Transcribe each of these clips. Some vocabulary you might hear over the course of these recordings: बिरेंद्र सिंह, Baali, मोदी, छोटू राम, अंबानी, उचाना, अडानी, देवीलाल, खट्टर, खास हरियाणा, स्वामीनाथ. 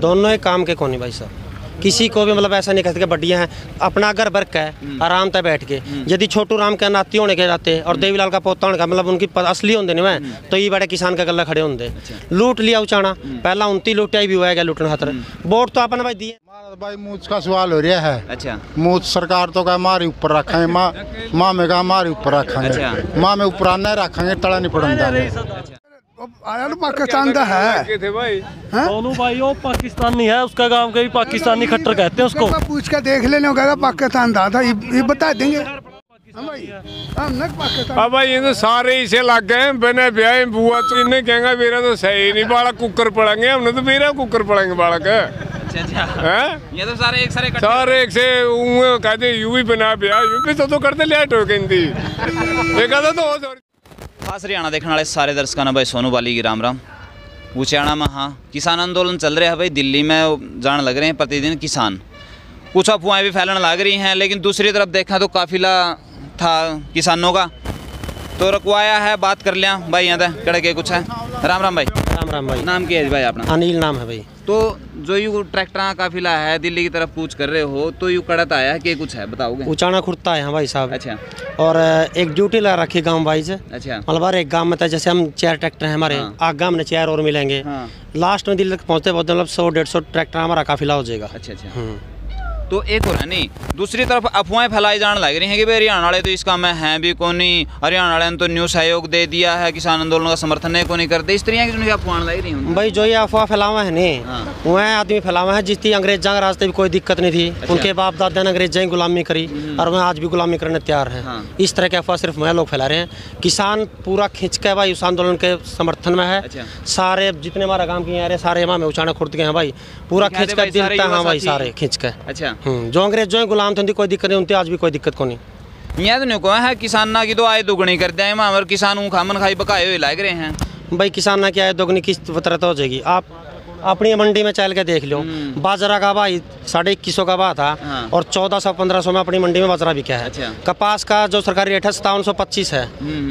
दोनों ही काम के कोनी भाई साहब, किसी को भी मतलब ऐसा नहीं कहते कि बढ़िया है, अपना अगर वर्क है आराम से बैठ के। यदि छोटू राम के नाती होने के जाते और देवीलाल का पोता होने का मतलब उनकी असली होंगे नहीं मैं तो ये बड़े किसान का गला खड़े होंगे। लूट लिया उचाना पहला 29 लुटिया भी हुआ है लुटने खातर, वोट तो आपने भाई दिए। भाई मूछ का सवाल हो रहा है। अच्छा मूछ सरकार तो कहा हमारे ऊपर रखें, माँ में कहा हमारे ऊपर रखेंगे, माँ में ऊपर नहीं रखेंगे तड़ा नहीं पड़ेगा। आया पाकिस्तान का है दोनों भाई, वो पाकिस्तानी है, उसका गांव का भी पाकिस्तानी खट्टर कहते हैं उसको। पूछ के देख लेने कहेगा पाकिस्तान दादा ये बता देंगे अब भाई। ये तो सारे इसे लग गए बने ब्याह बुआ तो इन्हें कहेंगे मेरा तो सही नहीं बाड़ा कुकर पड़ेंगे, हमने तो मेरा कुकर पड़ेंगे बाड़ा का। ये तो सारे एक से कहते यू भी बना ब्याह यू भी तो करते लेट हो गई। खास हरियाणा देखने वाले सारे दर्शकों ने भाई सोनू बाली की राम राम। उचाना में हाँ किसान आंदोलन चल रहा है भाई, दिल्ली में जान लग रहे हैं प्रतिदिन किसान, कुछ अफवाहें भी फैलने लग रही हैं। लेकिन दूसरी तरफ देखा तो काफिला था किसानों का तो रुकवाया है, बात कर लिया भाई यहाँ तक कड़े के कुछ है। राम राम भाई। राम राम भाई। नाम क्या है भाई अपना? अनिल नाम है भाई। तो जो यू ट्रैक्टर का काफिला है दिल्ली की तरफ कूच कर रहे हो तो यू कड़त आया के कुछ है बताओगे? उचाना खुर्ता है भाई साहब। अच्छा और एक ड्यूटी ला रखी गांव भाई से। अच्छा मतलब एक गांव में था जैसे हम 4 ट्रैक्टर हैं हमारे। हाँ। आग गांव में 4 और मिलेंगे। हाँ। लास्ट में दिल्ली तक पहुंचते बहुत मतलब 100-150 ट्रैक्टर हमारा काफिला हो जाएगा। अच्छा अच्छा तो एक और है नहीं। दूसरी तरफ अफवाहें फैलाई जाने लग रही हैं कि भाई हरियाणा वाले तो इसका मैं हैं भी को नहीं, हरियाणा वाले ने तो न्यूज़ सहयोग दे दिया है, किसान आंदोलन का समर्थन नहीं को नहीं करते, इस तरह की अफवाह लग रही है भाई। जो ये अफवाह फैलावा है नहीं। हाँ। वह आदमी फैलावा है जिसकी अंग्रेजा के रास्ते भी कोई दिक्कत नहीं थी। अच्छा। उनके बाप दादा ने अंग्रेजा ही गुलामी करी और वह आज भी गुलामी करने तैयार है। इस तरह के अफवाह सिर्फ वह लोग फैला रहे हैं, किसान पूरा खिंच के भाई उस आंदोलन के समर्थन में है। सारे जितने हमारा गाँव के यहाँ सारे हमारे उचाना खुर्द के हैं भाई, पूरा खिंच कर दिलता है भाई सारे खिंच के। अच्छा जो अंग्रेज जो गुलाम थे कोई दिक्कत नहीं, उनकी आज भी कोई दिक्कत को नहीं। यहाँ तो नहीं कहा है किसान ना की तो आय दोगुनी कर दिया है, किसान खामन खाई बकाए हुए लाग रहे हैं भाई। किसान ना की आय दोगुनी किस तरह तो हो जाएगी? आप अपनी मंडी में चल के देख लो, बाजरा का भाई 2150 का भाव था। हाँ। और 1400-1500 में अपनी मंडी में बाजरा बिका है। अच्छा। कपास का जो सरकारी रेट है 5725 है,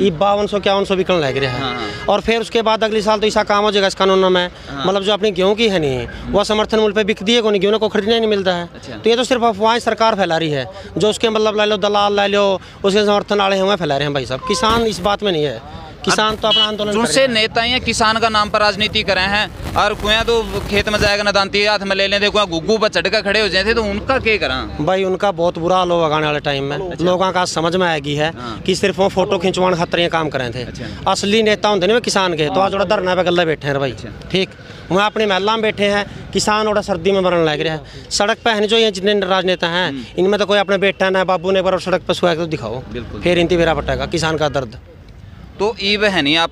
ये 5200-5100 बिकने लग रहे हैं। हाँ। और फिर उसके बाद अगले साल तो ऐसा काम हो जाएगा इस कानून में। हाँ। मतलब जो अपनी गेहूं की है नहीं वह समर्थन मूल्य पे बिक दिए को नहीं, गेहूं को खरीदना ही नहीं मिलता है। अच्छा। तो ये तो सिर्फ अफवाहें सरकार फैला रही है, जो उसके मतलब ला लो दलाल ला लो उसके समर्थन आड़े हुए फैला रहे हैं भाई साहब। किसान इस बात में नहीं है, किसान तो अपना आंदोलन जिनसे नेता ही किसान का नाम पर राजनीति करे हैं और कुया तो खेत में जाएगा ना दांती हाथ में ले लेते, कुआ गुग्गू पर चढ़कर खड़े हो जाए थे, तो उनका क्या करा भाई? उनका बहुत बुरा हाल होगा आने वाले टाइम में। अच्छा। लोगों का समझ में आएगी है। हाँ। कि सिर्फ वो फोटो खिंचवाण खातर काम करे थे। अच्छा। असली नेता होंगे ना किसान के, तो आज थोड़ा धरना पे गल्ला बैठे हैं भाई। ठीक वहाँ अपनी महिला में बैठे हैं, किसान और सर्दी में मरने लग रहे हैं सड़क पे है। जो ये जितने राजनेता हैं इनमें तो कोई अपने बेटा ना बाबू ने पर सड़क पर सुहा तो दिखाओ, फिर इनती बेरा पटेगा किसान का दर्द। तो ईब है नहीं आप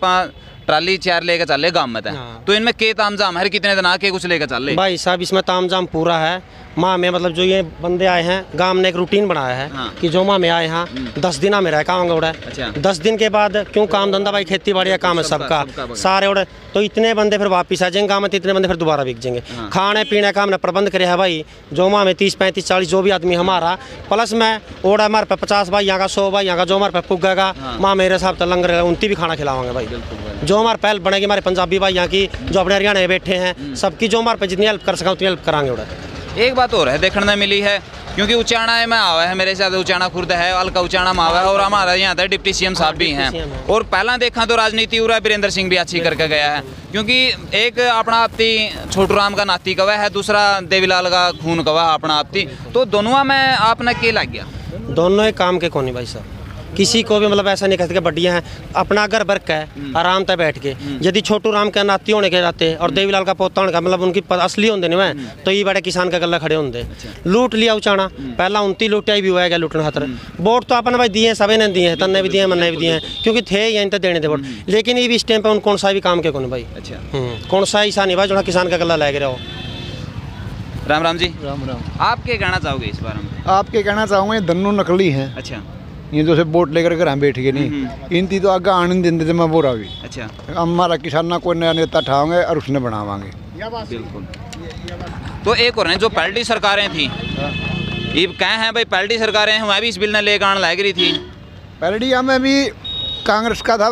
ट्राली 4 लेकर चले गांव में। हाँ। तो इनमें के तामझाम हर कितने दिन आके कुछ लेकर चले भाई साहब? इसमें तामझाम पूरा है। माँ में मतलब जो ये बंदे आए हैं गांव ने एक रूटीन बनाया है। हाँ। कि जो माँ में आए यहाँ 10 दिन में रह काम उड़ा। अच्छा। 10 दिन के बाद क्यों काम धंधा भाई खेती बाड़ी का काम है सबका सारे उड़े, तो इतने बंदे फिर वापिस आ जाएंगे गाँव में, इतने बंदे फिर दोबारा बिक जाएंगे। खाने पीने का हमने प्रबंध करे है भाई, जो माँ में 30-35-40 जो भी आदमी हमारा प्लस में ओड़ा हमारे पे 50 भाई यहाँ का 100 भाई यहाँ का, जो हमारे पे पुगेगा माँ मेरे साहब तलंग रहेगा उनकी भी खाना खिलावाएंगे भाई। जो हमारे पहल बनेगी हमारे पंजाबी भाई यहाँ की जो अपने हरियाणा में बैठे हैं सबकी जो हमारे पे जितनी हेल्प कर सका उतनी हेल्प कराएंगे उड़ा। एक बात और है देखने मिली है, क्योंकि उचाना में आवा है मेरे साथ, उचाना खुर्द है अलका उचाना में आवा है और हमारा यहाँ था डिप्टी सीएम साहब भी हैं। और पहला देखा तो राजनीति उरा बिरेंद्र सिंह भी अच्छी करके गया है, क्योंकि एक अपना आपती छोटू राम का नाती कवा है, दूसरा देवीलाल का खून कवा अपना आपती, तो दोनों में आपने के लग गया? दोनों ही काम के कोनी भाई साहब, किसी को भी मतलब ऐसा नहीं कहते कि बढ़िया है, अपना अगर वर्क है आराम से बैठ के। यदि छोटू राम के नाती होने के जाते और देवीलाल का पोता होने का मतलब उनकी असली होंगे नहीं मैं तो ये बड़े किसान का गला खड़े होंगे। लूट लिया उचाना पहला 29 लुटिया भी हुआ लुटने खातर, वोट तो आपने भाई दिए सभी ने दिए हैं, तन्ने भी दिए मन्ने भी दिए हैं, क्योंकि थे यहीं तक देने थे वोट। लेकिन ये भी इस टाइम पर उन कौन सा भी काम के कौन भाई? कौन सा ऐसा नहीं भाई जो किसान का गला ला गया हो। राम राम जी। राम राम। आप क्या कहना चाहोगे इस बारे में? आपके कहना चाहूँगा दोनों नकली हैं। अच्छा। ये तो वोट लेकर घर बैठ गए नहीं, इनती तो आगे आनंद देते थे मैं बोरा भी। अच्छा। हमारा किसान ना कोई नया नेता ठाएंगे और उसने बनावाएंगे। बिल्कुल। तो एक और जो पार्टी सरकारें थी ये कहें हैं भाई पार्टी सरकारें वहाँ भी इस बिल ने लेकर आने लग रही थी। पार्टी हमें भी कांग्रेस का था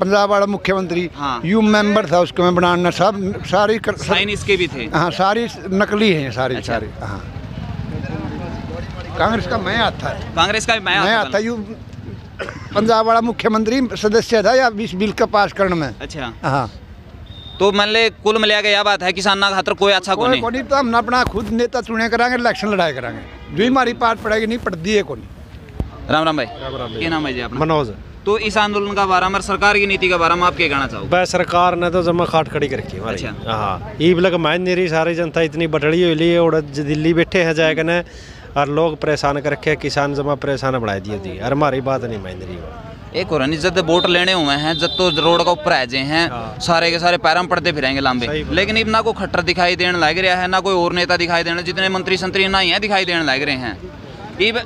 पंजाब वाला मुख्यमंत्री यू मेंबर था, उसको मैं बनाना सब सारी साइन इसके भी थे। हाँ सारी नकली हैं सारी। अच्छा। सारी हाँ कांग्रेस का मैं आता है, कांग्रेस का मैं आता यू पंजाब वाला मुख्यमंत्री सदस्य था या इस बिल का पास करने में। अच्छा हाँ तो मान ले कुल मिला के यह बात है किसान ना खातर कोई अच्छा को नहीं। तो हम अपना खुद नेता चुने कराएंगे, इलेक्शन लड़ाई कराएंगे, जो हमारी पार्ट पड़ेगी नहीं पड़ती है कोई। राम राम भाई, क्या नाम है जी आपका? मनोज। तो इस आंदोलन का बारे में सरकार की नीति के बारे में आप क्या कहना चाहोगे? भाई सरकार ने तो जमा खाट खड़ी कर रखी है। अच्छा हाँ ये बिलक मान नहीं रही, सारी जनता इतनी बटड़ी हुई है और दिल्ली बैठे हैं जाए कने और लोग परेशान कर रखे हैं, किसान जमा परेशान बढ़ा दिए थी और हमारी बात नहीं मान रही। एक और जब वोट लेने हुए हैं जब तो रोड का ऊपर आजे हैं सारे के सारे पैरों पड़ते फिरेंगे लंबे, लेकिन अब ना कोई खट्टर दिखाई देने लग रहा है, ना कोई और नेता दिखाई देने, जितने मंत्री संतरी ना ही दिखाई देने लग रहे हैं।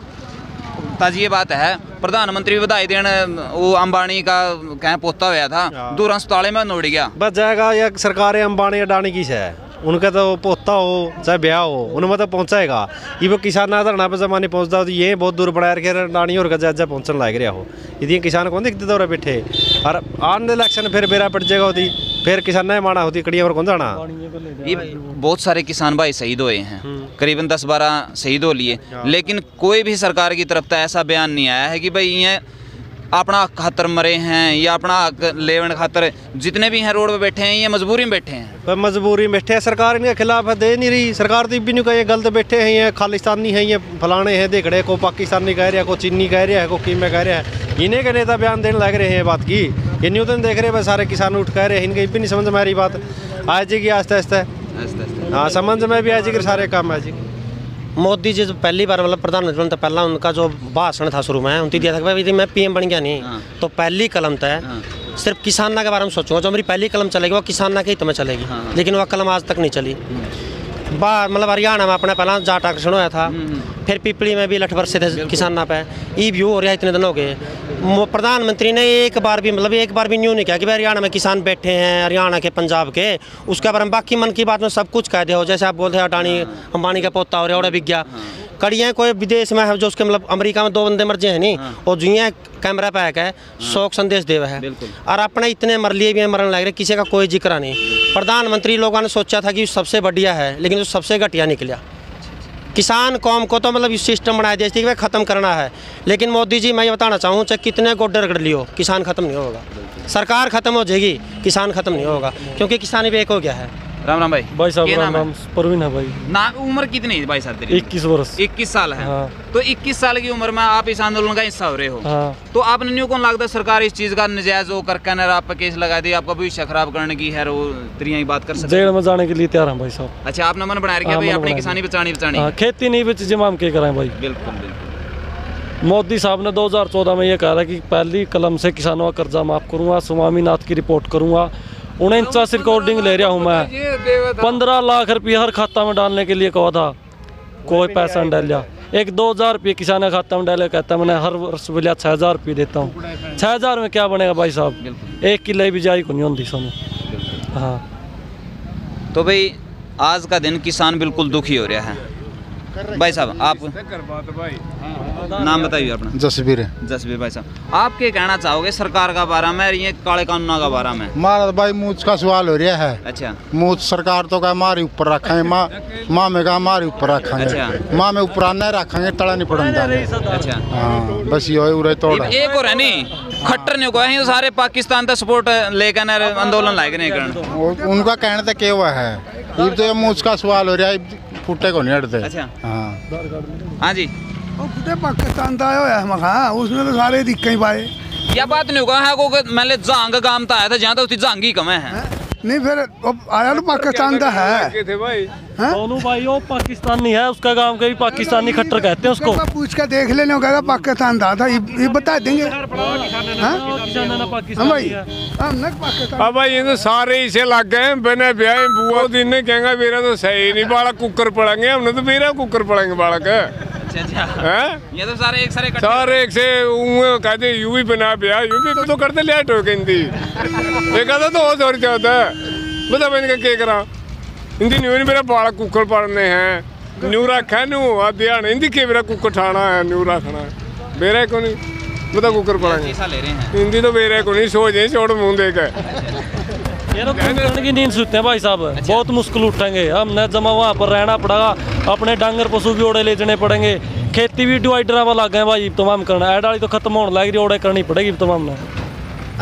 ताजी ये बात है प्रधानमंत्री बधाई देने वो अंबानी का कह पोता हुआ था दूर अस्पताल में नोड़ गया। बस जाएगा या सरकार अंबानी अडानी की है, उनका तो पोता हो चाहे ब्याह हो उनमें तो पहुँचाएगा। ये किसान धरना पर जमा नहीं पहुँचता तो ये बहुत दूर बढ़ा रखे अडानी और जायजा पहुँचने लाग रहा हो। यदि किसान कौन दिखते दौरे बैठे और आन इलेक्शन फिर बेरा पड़ जाएगा होती, फिर किसान ने माना होती कड़िया और कौन जाना। ये बहुत सारे किसान भाई शहीद हुए हैं, करीबन 10-12 शहीद हो लिए, लेकिन कोई भी सरकार की तरफ से ऐसा बयान नहीं आया है कि भाई ये अपना खातर मरे हैं या अपना लेवन खातर जितने भी हैं रोड पे बैठे हैं ये मजबूरी में बैठे हैं। मजबूरी में बैठे हैं, सरकार इनके खिलाफ दे नहीं रही। सरकार तो भी नहीं कही गलत बैठे हैं, ये खालिस्तानी हैं, ये फलाने हैं, देखड़े को पाकिस्तानी कह रहा है, को चीनी कह रहा है, को कीमे कह रहा है। इन्हें के नेता बयान देने लग रहे हैं बात की, ये न्यूतन देख रहे हैं सारे किसान उठ कह रहे हैं, इनके भी नहीं समझ में आ रही बात। आ जाएगी आस्ते आस्ते, हाँ समझ में भी आ जाएगी, सारे काम आ जाएगी। मोदी जी जो पहली बार मतलब प्रधानमंत्री तो पहला उनका जो भाषण था शुरू में उनकी दिया था भाई मैं पीएम बन गया नहीं तो पहली कलम तय सिर्फ किसाना के बारे में सोचूंगा, जो मेरी पहली कलम चलेगी वो किसाना के हित में चलेगी, लेकिन वह कलम आज तक नहीं चली। बाहर मतलब हरियाणा में अपना पहला जाट आकर्षण होया था, फिर पीपली में भी लठ बरसे थे किसाना पे, ई व्यू हो रहा इतने दिन हो गए। प्रधानमंत्री ने एक बार भी मतलब एक बार भी न्यू नहीं किया कि भाई हरियाणा में किसान बैठे हैं, हरियाणा के पंजाब के, उसके बारे में। बाकी मन की बात में सब कुछ कह दे हो, जैसे आप बोलते हैं अडानी अंबानी का पोता हो रहा है बिक गया कड़ियाँ, कोई विदेश में है जो उसके मतलब अमेरिका में 2 बंदे मर जाए नहीं और जुए कैमरा पे है शोक संदेश देवा है और अपने इतने मर लिए भी हैं, मरने लग रहे, किसी का कोई जिक्र नहीं। प्रधानमंत्री लोगों ने सोचा था कि सबसे बढ़िया है लेकिन जो सबसे घटिया निकला। किसान कौम को तो मतलब इस सिस्टम बनाया देश थी ख़त्म करना है, लेकिन मोदी जी मैं ये बताना चाहूँ चाहे कितने गोड्डे रगड़ लियो किसान ख़त्म नहीं होगा। सरकार ख़त्म हो जाएगी, किसान ख़त्म नहीं होगा, क्योंकि किसान भी एक हो गया है। राम राम भाई। भाई साहब नाम है? परवीन है भाई। ना उम्र कितनी है भाई साहब तेरी? 21 वर्ष। 21 साल है। हाँ। तो 21 साल की उम्र में आप इस आंदोलन का हिस्सा हो रहे हो। हाँ। तो आपने न्यू कौन लगता है सरकार इस चीज का नजायज हो कर कहना आप पर केस लगा दी, आपका भविष्य खराब करने की है, ही बात कर सकते जेल में जाने के लिए तैयार है भाई साहब। अच्छा आपने मन बना रखा भाई अपनी किसानी बचानी, खेती नहीं बची जिम्मा हम क्या कराएं भाई। बिल्कुल बिल्कुल। मोदी साहब ने 2014 में ये कहा था कि पहली कलम से किसानों का कर्जा माफ करूंगा, स्वामीनाथ की रिपोर्ट करूंगा। 49 रिकॉर्डिंग ले रहा हूँ मैं, 15 लाख रुपये हर खाता में डालने के लिए कहा था, कोई पैसा नहीं डाला। 1-2 हज़ार रुपये किसान के खाता में डाले, कहता मैंने हर वर्ष बोलिया 6,000 रुपये देता हूँ, 6,000 में क्या बनेगा भाई साहब, एक किले भी जाई को नहीं होती समय। हाँ तो भाई आज का दिन किसान बिल्कुल दुखी हो रहा है। भाई साहब आप नाम बताइए अपना? जसवीर है। जसवीर भाई साहब आप क्या कहना चाहोगे सरकार का बारे में, ये काले कानून का बारे में? मारा भाई मूछ का सवाल हो रहा है। अच्छा मूछ सरकार तो कहा मारी ऊपर रखेंगे, माँ माँ में कहा मारी ऊपर रखेंगे। अच्छा। माँ में ऊपर नहीं रखेंगे तड़ा नहीं पड़ेगा। अच्छा हाँ बस ये उरे तोड़ा एक और है नहीं खट्टर ने कहा है सारे पाकिस्तान का सपोर्ट लेकर आंदोलन लाए गए, उनका कहना तो क्या हुआ है ये तो मूछ का सवाल हो रहा है, फुटे को नहीं हटते। अच्छा हाँ हाँ जी पाकिस्तान का आया है उसमें तो सारे दिक्कत ही पाए। यह बात नहीं होगा है को मैंने जंग काम तो आया था जहाँ तो उसकी जंग ही कम है नहीं, फिर आया तो पाकिस्तान का है दोनों भाई वो पाकिस्तानी है, उसका काम का भी पाकिस्तानी खट्टर कहते हैं उसको, पूछ कर देख लेने होगा पाकिस्तान का था ये बता देंगे। अब भाई ये तो सारे इसे लग गए बिना ब्याह बुआ दिन ने कहेंगे मेरा तो सही नहीं बाड़ा कुकर पड़ेंगे, हमने तो मेरा कुकर पड़ेंगे बाड़ा का। अच्छा ये तो सारे एक सारे से कहते यू भी बना पिया यू भी तो करते लेट हो गई हिंदी ये कहता तो और जोर चाहता है बता मैं इनका क्या करा हिंदी न्यू नहीं मेरा बाड़ा कुकर पड़ने हैं न्यू रखा न्यू आप दिया हिंदी के मेरा कुकर ठाना है न्यू रखना है मेरा को नहीं। बता कुकर पढ़ाएंगे हिंदी तो मेरे को नहीं सोच है छोड़ मुँह देकर यार की नींद सुते हैं भाई साहब। अच्छा। बहुत मुश्किल उठेंगे हमने जमा वहाँ पर रहना पड़ेगा अपने डांगर पशु भी ओढ़े ले जाने पड़ेंगे खेती भी डिवाइडर वाला गए भाई तमाम करना है डाली तो खत्म होने लग रही ओढ़े करनी पड़ेगी तमाम ने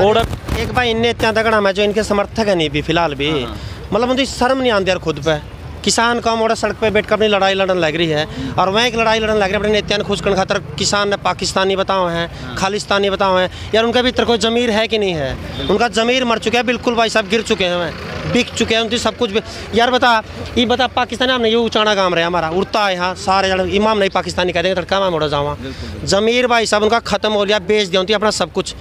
ओढ़े एक भाई इनने इतना तगड़ा मैं जो इनके समर्थक है नहीं भी फिलहाल भी मतलब मुझे शर्म नहीं आती यार खुद पे किसान काम और सड़क पे बैठकर अपनी लड़ाई लड़न लग रही है और वह एक लड़ाई लड़न लग रही है अपने नेत्या ने खुश करने खातर। किसान ने पाकिस्तानी बताओ हैं खालिस्तानी बताओ हैं यार उनका भी इतर कोई ज़मीर है कि नहीं है उनका ज़मीर मर चुके हैं बिल्कुल भाई साहब गिर चुके हैं वह बिक चुके हैं उनकी सब कुछ यार बता पाकिस्तानी हमने ये उचाना काम रहे हमारा उड़ता है यहाँ सारे इमाम नहीं पाकिस्तानी कह देंगे तड़का मैं मोड़ा जाऊँ ज़मीर भाई साहब उनका ख़त्म हो गया बेच दिया उनकी अपना सब कुछ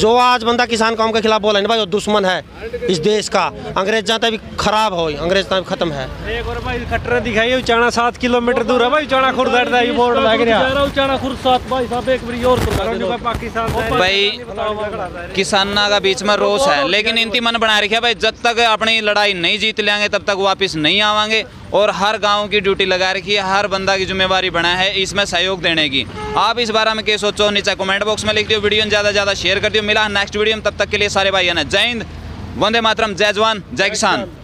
जो आज बंदा किसान कौम के खिलाफ बोला है ना भाई वो दुश्मन है इस देश का अंग्रेज जाता भी खराब हो अंग्रेज जाता भी खत्म है। एक और भाई खट्टर दिखाई उचाना 7 किलोमीटर दूर है भाई उचाना खुर्द ये बोर्ड लग रहा उचाना खुर्द 7 भाई साहब एक बार और पाकिस्तान भाई किसाना का बीच में रोष है लेकिन इनकी मन बना रखी है भाई जब तक अपनी लड़ाई नहीं जीत लेंगे तब तक वापस नहीं आवांगे और हर गांव की ड्यूटी लगा रखी है हर बंदा की जिम्मेवारी बना है इसमें सहयोग देने की। आप इस बारे में क्या सोचो नीचे कमेंट बॉक्स में लिख दियो वीडियो में ज़्यादा ज़्यादा शेयर कर दियो मिला नेक्स्ट वीडियो में तब तक के लिए सारे भाई है ना जय हिंद वंदे मातरम जय जवान जय किसान।